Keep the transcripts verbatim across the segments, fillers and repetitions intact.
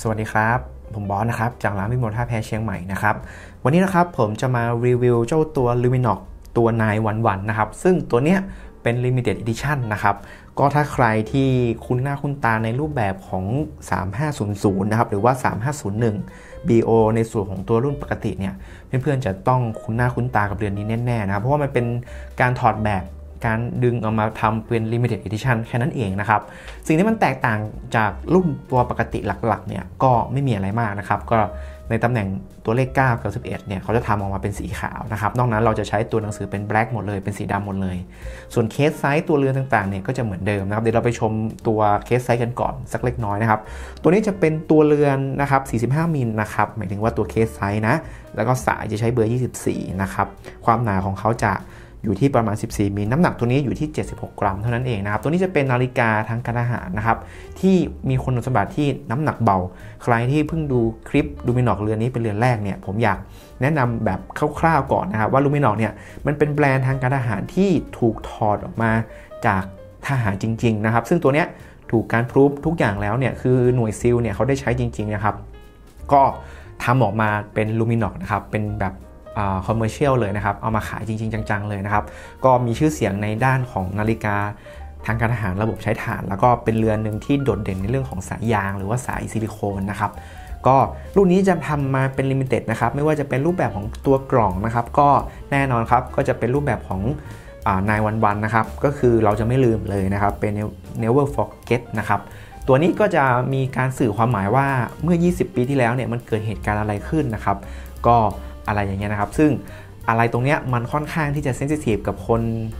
สวัสดีครับผมบอสนะครับจากร้านวิมลท่าแพเชียงใหม่นะครับวันนี้นะครับผมจะมารีวิวเจ้าตัว Luminox ตัว ไนน์ วัน วัน นะครับซึ่งตัวเนี้ยเป็น Limited Edition นะครับก็ถ้าใครที่คุ้นหน้าคุ้นตาในรูปแบบของสามห้าศูนย์ศูนย์นะครับหรือว่าสามห้าศูนย์หนึ่ง บี โอ ในส่วนของตัวรุ่นปกติเนี่ยเพื่อนๆจะต้องคุ้นหน้าคุ้นตากับเรือนนี้แน่ๆนะเพราะว่ามันเป็นการถอดแบบการดึงเอามาทำเป็น Limited Edition แค่นั้นเองนะครับสิ่งที่มันแตกต่างจากรุ่นตัวปกติหลักๆเนี่ยก็ไม่มีอะไรมากนะครับก็ในตำแหน่งตัวเลขเก้า กับ สิบเอ็ดเนี่ยเขาจะทำออกมาเป็นสีขาวนะครับนอกนั้นเราจะใช้ตัวหนังสือเป็น black หมดเลยเป็นสีดำหมดเลยส่วนเคสไซส์ตัวเรือนต่างๆเนี่ยก็จะเหมือนเดิมนะครับเดี๋ยวเราไปชมตัวเคสไซส์กันก่อนสักเล็กน้อยนะครับตัวนี้จะเป็นตัวเรือนนะครับสี่สิบห้ามิลนะครับหมายถึงว่าตัวเคสไซส์นะแล้วก็สายจะใช้เบอร์ยี่สิบสี่นะครับความหนาของเขาจะอยู่ที่ประมาณสิบสี่มิลน้ำหนักตัวนี้อยู่ที่เจ็ดสิบหกกรัมเท่านั้นเองนะครับตัวนี้จะเป็นนาฬิกาทางการอาหารนะครับที่มีคุณสมบัติที่น้ำหนักเบาใครที่เพิ่งดูคลิป Luminox เรือนนี้เป็นเรือนแรกเนี่ยผมอยากแนะนำแบบคร่าวๆก่อนนะครับว่า Luminox เนี่ยมันเป็นแบรนด์ทางการอาหารที่ถูกถอดออกมาจากทหารจริงๆนะครับซึ่งตัวเนี้ยถูกการพรูฟทุกอย่างแล้วเนี่ยคือหน่วยซิลเนี่ยเขาได้ใช้จริงๆนะครับก็ทำออกมาเป็น Luminox นะครับเป็นแบบคอมเมอร์เชียลเลยนะครับเอามาขายจริงๆจังๆเลยนะครับก็มีชื่อเสียงในด้านของนาฬิกาทางการทหารระบบใช้ถ่านแล้วก็เป็นเรือนหนึ่งที่โดดเด่นในเรื่องของสายยางหรือว่าสายซิลิโคนนะครับก็รุ่นนี้จะทำมาเป็นลิมิเต็ดนะครับไม่ว่าจะเป็นรูปแบบของตัวกล่องนะครับก็แน่นอนครับก็จะเป็นรูปแบบของไนน์ วัน วันนะครับก็คือเราจะไม่ลืมเลยนะครับเป็น never forget นะครับตัวนี้ก็จะมีการสื่อความหมายว่าเมื่อยี่สิบปีที่แล้วเนี่ยมันเกิดเหตุการณ์อะไรขึ้นนะครับก็อะไรอย่างเงี้ยนะครับซึ่งอะไรตรงเนี้ยมันค่อนข้างที่จะเซนซิทีฟกับคน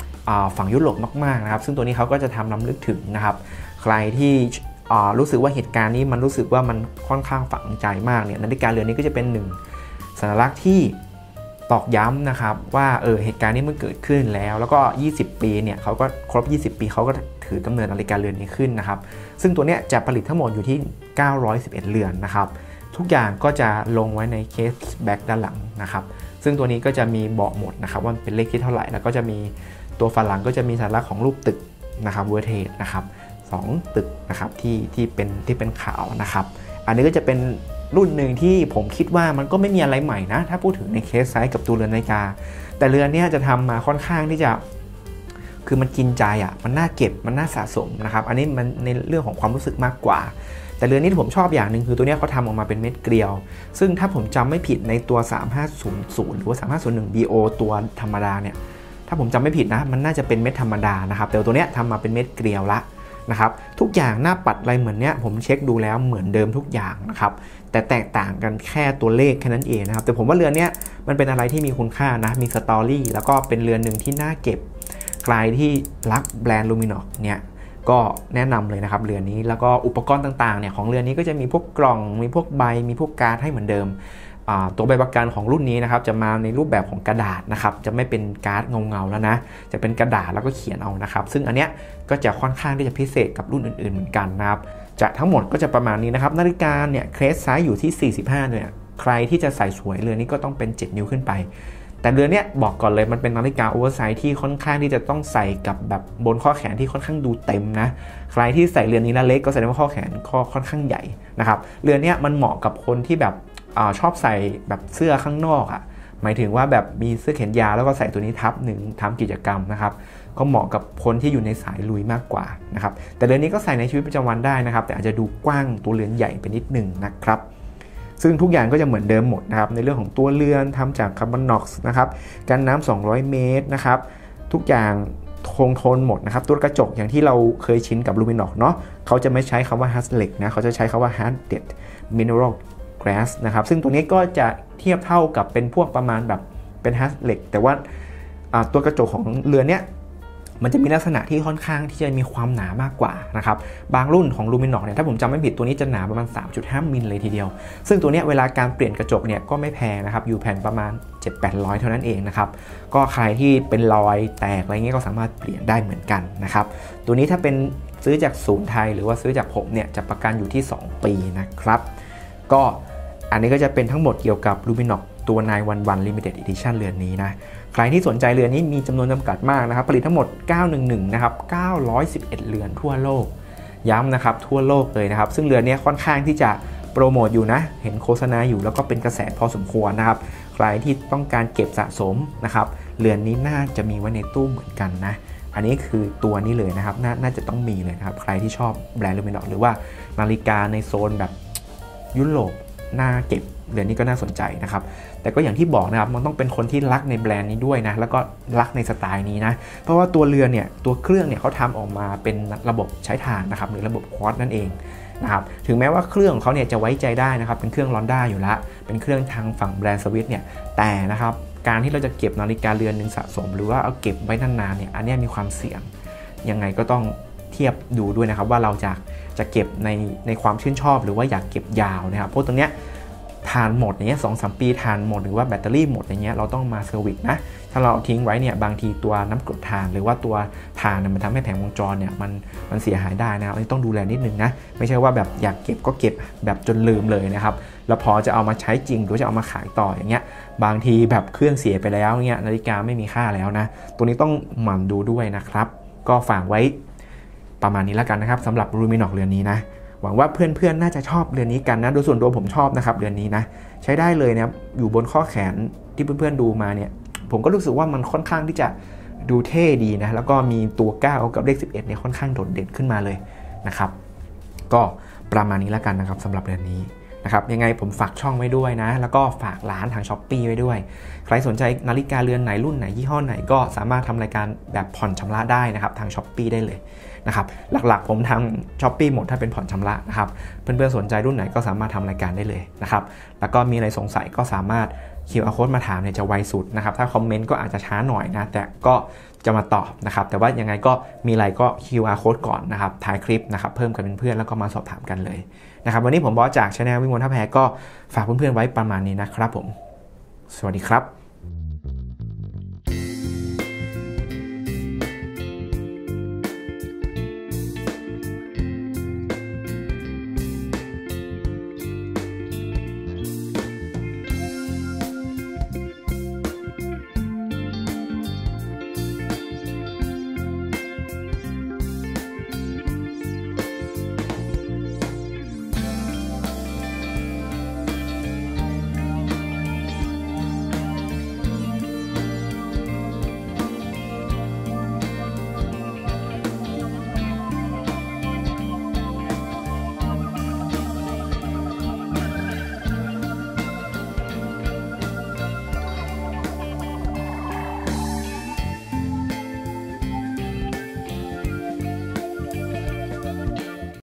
ฝั่งยุโรปมากๆนะครับซึ่งตัวนี้เขาก็จะทำล้ำลึกถึงนะครับใครที่รู้สึกว่าเหตุการณ์นี้มันรู้สึกว่ามันค่อนข้างฝังใจมากเนี่ยนาฬิกาเรือนนี้ก็จะเป็นหนึ่งสัญลักษณ์ที่ตอกย้ำนะครับว่าเออเหตุการณ์นี้มันเกิดขึ้นแล้วแล้วก็ยี่สิบปีเนี่ยเขาก็ครบยี่สิบปีเขาก็ถือกำเนิดนาฬิกาเรือนนี้ขึ้นนะครับซึ่งตัวเนี้ยจะผลิตทั้งหมดอยู่ที่เก้าร้อยสิบเอ็ดเรือนนะครับทุกอย่างก็จะลงไว้ในเคสแบ็กด้านหลังนะครับซึ่งตัวนี้ก็จะมีบอกหมดนะครับว่าเป็นเลขที่เท่าไหร่แล้วก็จะมีตัวฝาหลังก็จะมีสัญลักษณ์ของรูปตึกนะครับ World Trade นะครับสองตึกนะครับที่ที่เป็นที่เป็นขาวนะครับอันนี้ก็จะเป็นรุ่นหนึ่งที่ผมคิดว่ามันก็ไม่มีอะไรใหม่นะถ้าพูดถึงในเคสไซส์กับตัวเรือนนาฬิกาแต่เรือนเนี้ยจะทำมาค่อนข้างที่จะคือมันกินใจอ่ะมันน่าเก็บมันน่าสะสมนะครับอันนี้มันในเรื่องของความรู้สึกมากกว่าแต่เรือนนี้ที่ผมชอบอย่างหนึ่งคือตัวนี้เขาทำออกมาเป็นเม็ดเกลียวซึ่งถ้าผมจำไม่ผิดในตัวสามห้าศูนย์ศูนย์หรือว่าสามห้าศูนย์หนึ่ง บี โอ ตัวธรรมดาเนี่ยถ้าผมจำไม่ผิดนะมันน่าจะเป็นเม็ดธรรมดานะครับแต่ตัวนี้ทำมาเป็นเม็ดเกลียวละนะครับทุกอย่างหน้าปัดอะไรเหมือนเนี้ยผมเช็คดูแล้วเหมือนเดิมทุกอย่างนะครับแต่แตกต่างกันแค่ตัวเลขแค่นั้นเองนะครับแต่ผมว่าเรือนนี้มันเป็นอะไรที่มีคุณค่านะมีสตอรี่แล้วก็เป็นเรือนหนึ่งที่น่าเก็บใครที่รักแบรนด์ Luminox เนี่ยก็แนะนำเลยนะครับเรือนนี้แล้วก็อุปกรณ์ต่างๆเนี่ยของเรือนนี้ก็จะมีพวกกล่องมีพวกใบมีพวกการ์ดให้เหมือนเดิมตัวใบประกันของรุ่นนี้นะครับจะมาในรูปแบบของกระดาษนะครับจะไม่เป็นการ์ดเงาๆแล้วนะจะเป็นกระดาษแล้วก็เขียนเอานะครับซึ่งอันเนี้ยก็จะค่อนข้างที่จะพิเศษกับรุ่นอื่นๆเหมือนกันนะครับจะทั้งหมดก็จะประมาณนี้นะครับนาฬิกาเนี่ยเคสไซส์อยู่ที่สี่สิบห้าเนี่ยใครที่จะใส่สวยเรือนนี้ก็ต้องเป็นเจ็ดนิ้วขึ้นไปแต่เรือนเนี้ยบอกก่อนเลยมันเป็นนาฬิกาโอเวอร์ไซส์ที่ค่อนข้างที่จะต้องใส่กับแบบบนข้อแขนที่ค่อนข้างดูเต็มนะใครที่ใส่เรือนนี้แล้วเล็กก็แสดงว่าข้อแขนก็ค่อนข้างใหญ่นะครับเรือนเนี้ยมันเหมาะกับคนที่แบบอ่าชอบใส่แบบเสื้อข้างนอกอ่ะหมายถึงว่าแบบมีเสื้อแขนยาวแล้วก็ใส่ตัวนี้ทับหนึ่งทำกิจกรรมนะครับก็เหมาะกับคนที่อยู่ในสายลุยมากกว่านะครับแต่เรือนนี้ก็ใส่ในชีวิตประจำวันได้นะครับแต่อาจจะดูกว้างตัวเรือนใหญ่ไปนิดหนึ่งนะครับซึ่งทุกอย่างก็จะเหมือนเดิมหมดนะครับในเรื่องของตัวเรือนทำจากคาร์บอนน็อกซ์นะครับกันน้ำสองร้อยเมตรนะครับทุกอย่างคงทนหมดนะครับตัวกระจกอย่างที่เราเคยชินกับ Luminox เนาะเขาจะไม่ใช้คำว่า Haslex นะเขาจะใช้คำว่า Harded Mineral Glass นะครับซึ่งตัวนี้ก็จะเทียบเท่ากับเป็นพวกประมาณแบบเป็น Haslex แต่ว่าตัวกระจกของเรือนเนี้ยมันจะมีลักษณะที่ค่อนข้างที่จะมีความหนามากกว่านะครับบางรุ่นของ Luminox เนี่ยถ้าผมจำไม่ผิดตัวนี้จะหนาประมาณ สามจุดห้ามิลเลยทีเดียวซึ่งตัวนี้เวลาการเปลี่ยนกระจกเนี่ยก็ไม่แพงนะครับอยู่แผ่นประมาณ เจ็ดร้อยถึงแปดร้อย เท่านั้นเองนะครับก็ใครที่เป็นรอยแตกอะไรเงี้ยก็สามารถเปลี่ยนได้เหมือนกันนะครับตัวนี้ถ้าเป็นซื้อจากศูนย์ไทยหรือว่าซื้อจากผมเนี่ยจะประกันอยู่ที่สองปีนะครับก็อันนี้ก็จะเป็นทั้งหมดเกี่ยวกับ Luminox ตัว ไนน์ วัน วัน Limited Edition เรือนนี้นะใครที่สนใจเรือนนี้มีจำนวนจำกัดมากนะครับผลิตทั้งหมดเก้าหนึ่งหนึ่งนะครับเก้าร้อยสิบเอ็ดเรือนทั่วโลกย้ำนะครับทั่วโลกเลยนะครับซึ่งเรือนนี้ค่อนข้างที่จะ โปรโมทอยู่นะเห็นโฆษณาอยู่แล้วก็เป็นกระแสพอสมควรนะครับใครที่ต้องการเก็บสะสมนะครับเหรียญ นี้น่าจะมีไว้ในตู้เหมือนกันนะอันนี้คือตัวนี้เลยนะครับ น, น่าจะต้องมีเลยนะครับใครที่ชอบแบรนด์ Luminox หรือว่านาฬิกาในโซนแบบยุโรปน่าเก็บเหรียญ นี้ก็น่าสนใจนะครับแต่ก็อย่างที่บอกนะครับมันต้องเป็นคนที่รักในแบรนด์นี้ด้วยนะแล้วก็รักในสไตล์นี้นะเพราะว่าตัวเรือเนี่ยตัวเครื่องเนี่ยเขาทำออกมาเป็นระบบใช้ถ่านนะครับหรือระบบควอตซ์นั่นเองนะครับถึงแม้ว่าเครื่องของเขาเนี่ยจะไว้ใจได้นะครับเป็นเครื่องลอนด้าอยู่ละเป็นเครื่องทางฝั่งแบรนด์สวิสเนี่ยแต่นะครับการที่เราจะเก็บนาฬิกาเรือนหนึ่งสะสมหรือว่าเอาเก็บไว้นานๆเนี่ยอันนี้มีความเสี่ยงยังไงก็ต้องเทียบดูด้วยนะครับว่าเราจะจะเก็บในในความชื่นชอบหรือว่าอยากเก็บยาวนะครับเพราะตรงเนี้ยทานหมดอย่างเงี้ยสองสามปีทานหมดหรือว่าแบตเตอรี่หมดอย่างเงี้ยเราต้องมาเซอร์วิสนะถ้าเราทิ้งไว้เนี่ยบางทีตัวน้ำกรดทานหรือว่าตัวทานมันทำให้แผงวงจรเนี่ยมันมันเสียหายได้นะอันนี้ต้องดูแลนิดนึงนะไม่ใช่ว่าแบบอยากเก็บก็เก็บแบบจนลืมเลยนะครับแล้วพอจะเอามาใช้จริงหรือจะเอามาขายต่ออย่างเงี้ยบางทีแบบเครื่องเสียไปแล้วเงี้ยนาฬิกาไม่มีค่าแล้วนะตัวนี้ต้องหมั่นดูด้วยนะครับก็ฝากไว้ประมาณนี้แล้วกันนะครับสำหรับ Luminox เรือนนี้นะหวังว่าเพื่อนๆน่าจะชอบเรือนนี้กันนะโดยส่วนตัวผมชอบนะครับเรือนนี้นะใช้ได้เลยนะอยู่บนข้อแขนที่เพื่อนๆดูมาเนี่ยผมก็รู้สึกว่ามันค่อนข้างที่จะดูเท่ดีนะแล้วก็มีตัวเก้ากับเลขสิบเอ็ดเนี่ยค่อนข้างโดดเด่นขึ้นมาเลยนะครับก็ประมาณนี้แล้วกันนะครับสำหรับเรือนนี้นะครับยังไงผมฝากช่องไว้ด้วยนะแล้วก็ฝากร้านทาง ช้อปปี้ ไว้ด้วยใครสนใจนาฬิกาเรือนไหนรุ่นไหนยี่ห้อไหนก็สามารถทำรายการแบบผ่อนชำระได้นะครับทาง ช้อปปี้ ได้เลยนะครับหลักๆผมทำ ช้อปปี้ หมดถ้าเป็นผ่อนชำระนะครับเพื่อนๆสนใจรุ่นไหนก็สามารถทำรายการได้เลยนะครับแล้วก็มีอะไรสงสัยก็สามารถ คิว อาร์ โค้ด มาถามเนี่ยจะไวสุดนะครับถ้าคอมเมนต์ก็อาจจะช้าหน่อยนะแต่ก็จะมาตอบนะครับแต่ว่ายังไงก็มีอะไรก็ คิว อาร์ โค้ด ก่อนนะครับถ่ายคลิปนะครับเพิ่มกันเป็นเพื่อนแล้วก็มาสอบถามกันเลยนะครับวันนี้ผมบอสจาก ชาแนล วิมลท่าแพก็ฝากเพื่อนๆไว้ประมาณนี้นะครับผมสวัสดีครับ